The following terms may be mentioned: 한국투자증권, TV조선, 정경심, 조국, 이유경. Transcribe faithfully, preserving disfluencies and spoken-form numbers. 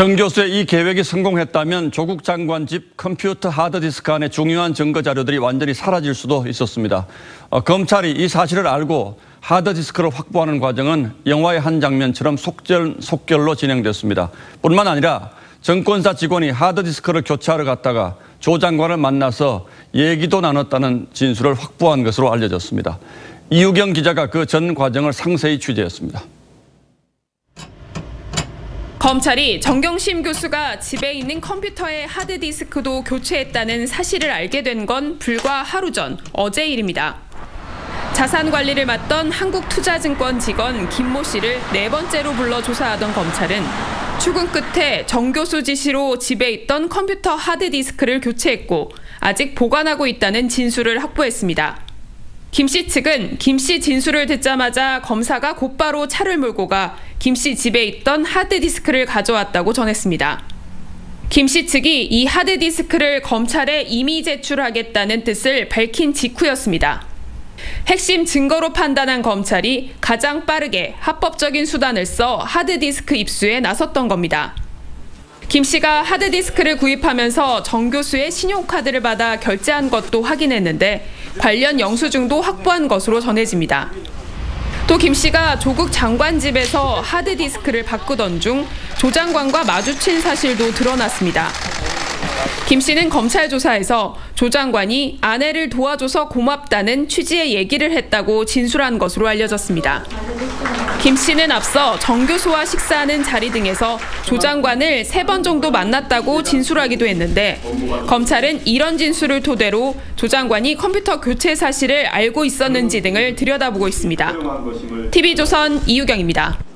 정 교수의 이 계획이 성공했다면 조국 장관 집 컴퓨터 하드디스크 안의 중요한 증거 자료들이 완전히 사라질 수도 있었습니다. 어, 검찰이 이 사실을 알고 하드디스크를 확보하는 과정은 영화의 한 장면처럼 속절, 속결로 진행됐습니다. 뿐만 아니라 정권사 직원이 하드디스크를 교체하러 갔다가 조 장관을 만나서 얘기도 나눴다는 진술을 확보한 것으로 알려졌습니다. 이유경 기자가 그 전 과정을 상세히 취재했습니다. 검찰이 정경심 교수가 집에 있는 컴퓨터의 하드디스크도 교체했다는 사실을 알게 된 건 불과 하루 전 어제 일입니다. 자산 관리를 맡던 한국투자증권 직원 김모 씨를 네 번째로 불러 조사하던 검찰은 출근 끝에 정 교수 지시로 집에 있던 컴퓨터 하드디스크를 교체했고 아직 보관하고 있다는 진술을 확보했습니다. 김 씨 측은 김 씨 진술을 듣자마자 검사가 곧바로 차를 몰고 가 김 씨 집에 있던 하드디스크를 가져왔다고 전했습니다. 김 씨 측이 이 하드디스크를 검찰에 임의 제출하겠다는 뜻을 밝힌 직후였습니다. 핵심 증거로 판단한 검찰이 가장 빠르게 합법적인 수단을 써 하드디스크 입수에 나섰던 겁니다. 김 씨가 하드디스크를 구입하면서 정 교수의 신용카드를 받아 결제한 것도 확인했는데 관련 영수증도 확보한 것으로 전해집니다. 또 김 씨가 조국 장관 집에서 하드디스크를 바꾸던 중 조 장관과 마주친 사실도 드러났습니다. 김 씨는 검찰 조사에서 조 장관이 아내를 도와줘서 고맙다는 취지의 얘기를 했다고 진술한 것으로 알려졌습니다. 김 씨는 앞서 정 교수와 식사하는 자리 등에서 조 장관을 세 번 정도 만났다고 진술하기도 했는데 검찰은 이런 진술을 토대로 조 장관이 컴퓨터 교체 사실을 알고 있었는지 등을 들여다보고 있습니다. 티비조선 이유경입니다.